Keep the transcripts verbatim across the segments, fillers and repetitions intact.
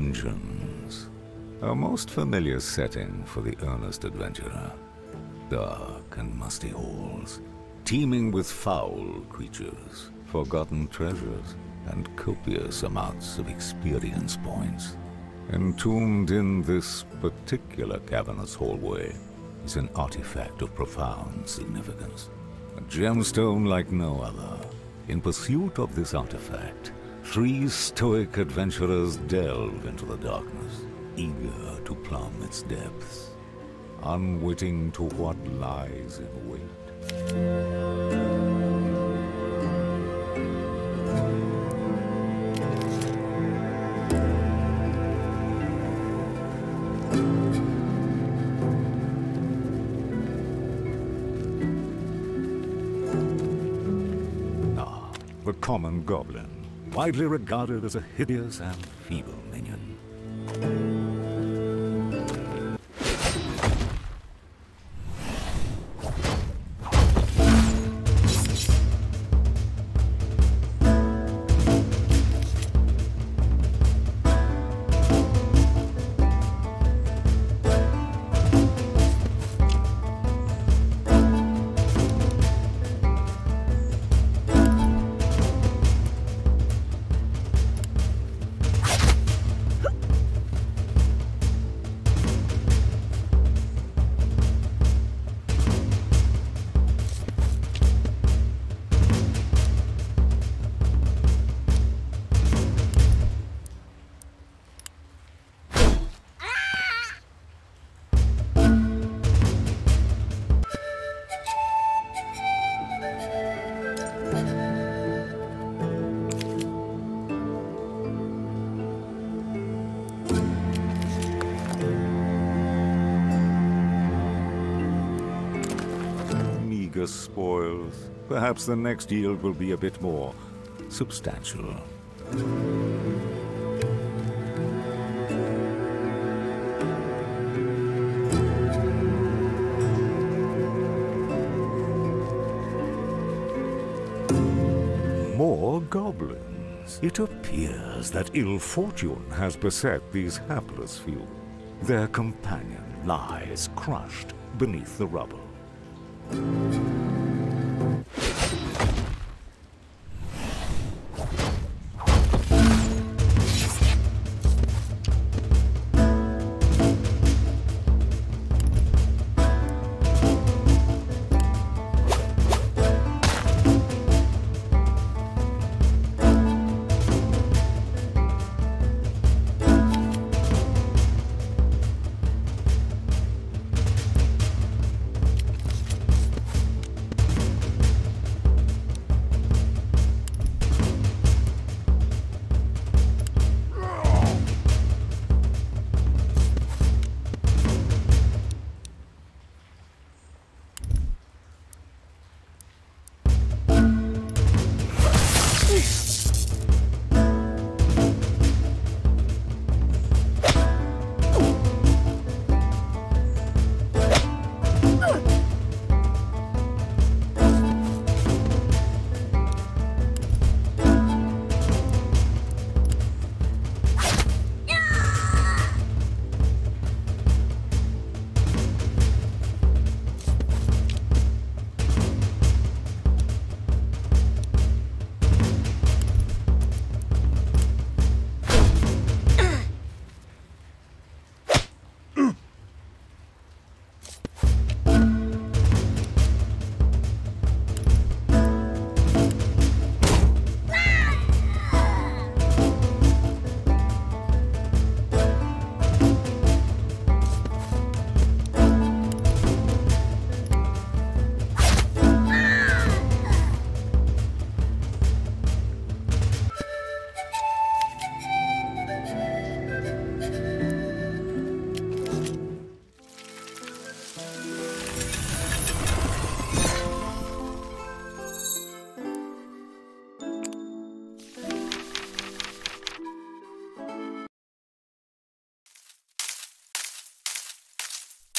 Dungeons, a most familiar setting for the earnest adventurer. Dark and musty halls, teeming with foul creatures, forgotten treasures, and copious amounts of experience points. Entombed in this particular cavernous hallway is an artifact of profound significance, a gemstone like no other. In pursuit of this artifact, three stoic adventurers delve into the darkness, eager to plumb its depths, unwitting to what lies in wait. The common goblin, widely regarded as a hideous and feeble minion. Spoils. Perhaps the next yield will be a bit more substantial. More goblins. It appears that ill fortune has beset these hapless few. Their companion lies crushed beneath the rubble.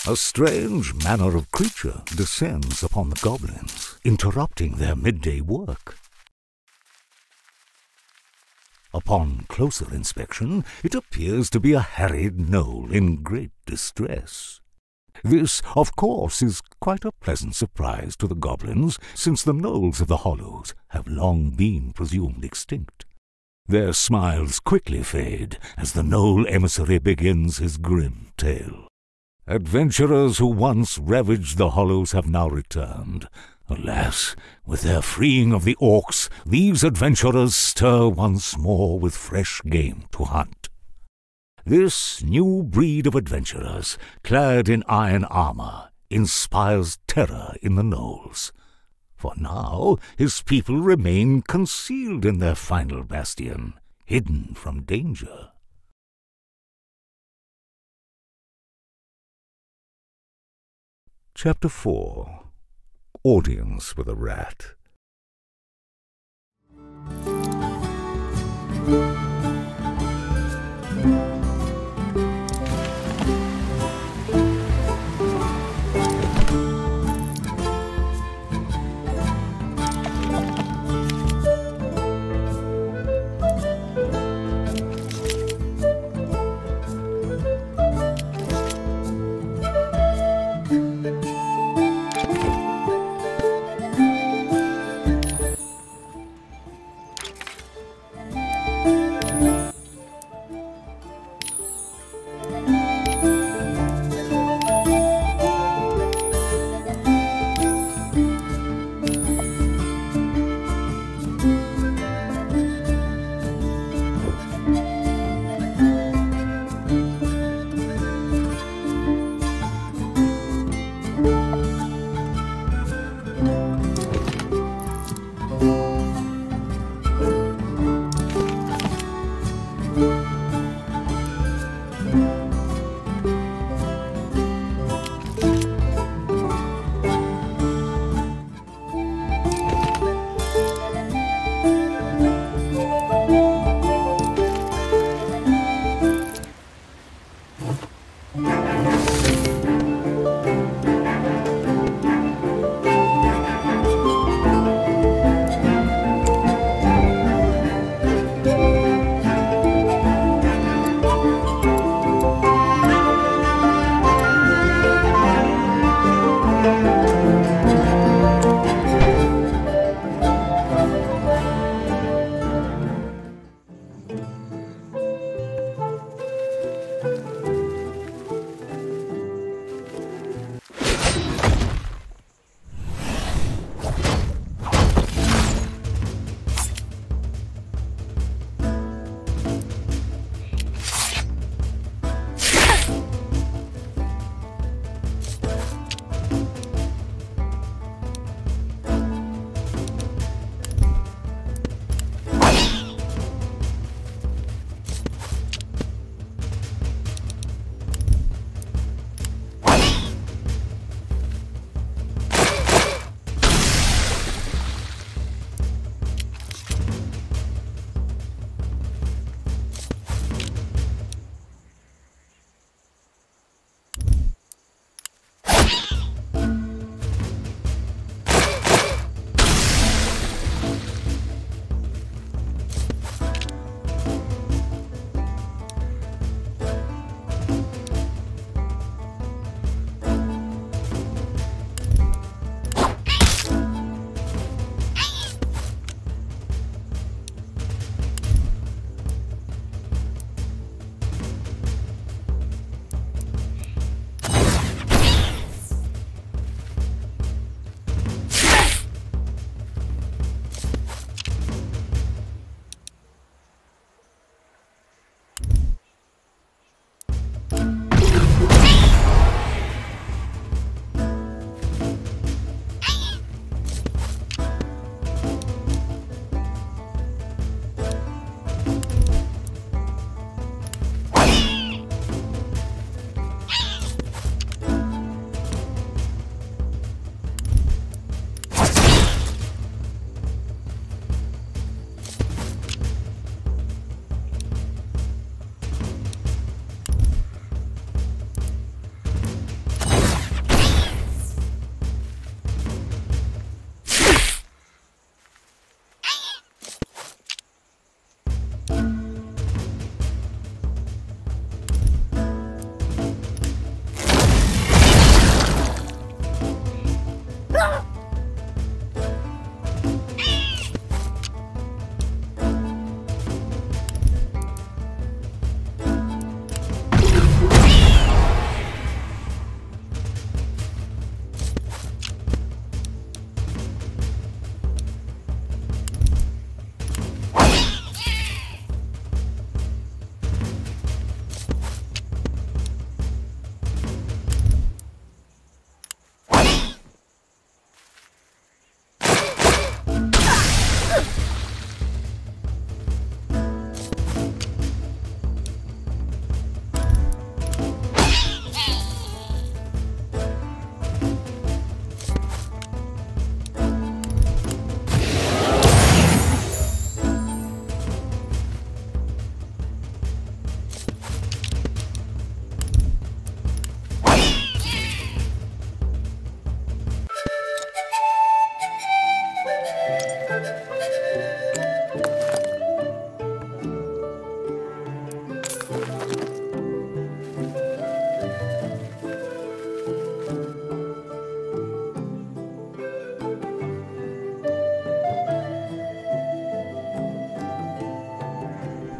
A strange manner of creature descends upon the goblins, interrupting their midday work. Upon closer inspection, it appears to be a harried knoll in great distress. This, of course, is quite a pleasant surprise to the goblins, since the knolls of the hollows have long been presumed extinct. Their smiles quickly fade as the knoll emissary begins his grim tale. Adventurers who once ravaged the hollows have now returned. Alas, with their freeing of the orcs, these adventurers stir once more with fresh game to hunt. This new breed of adventurers, clad in iron armor, inspires terror in the knolls. For now, his people remain concealed in their final bastion, hidden from danger. Chapter four. Audience with a Rat. Thank you.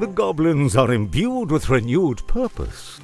the goblins are imbued with renewed purpose.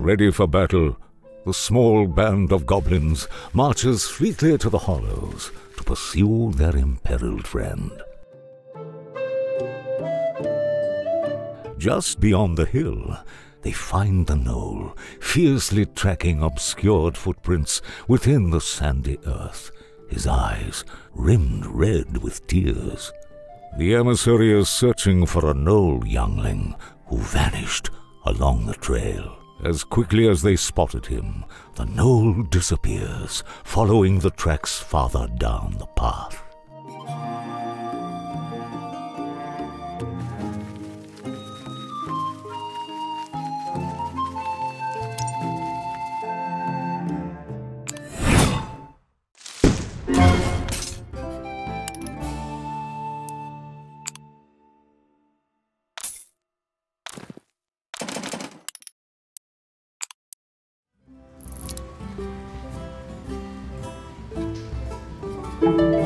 Ready for battle, the small band of goblins marches fleetly to the hollows to pursue their imperiled friend. Just beyond the hill, they find the knoll, fiercely tracking obscured footprints within the sandy earth, his eyes rimmed red with tears. The emissary is searching for a knoll youngling who vanished along the trail. As quickly as they spotted him, the knoll disappears, following the tracks farther down the path. Thank you.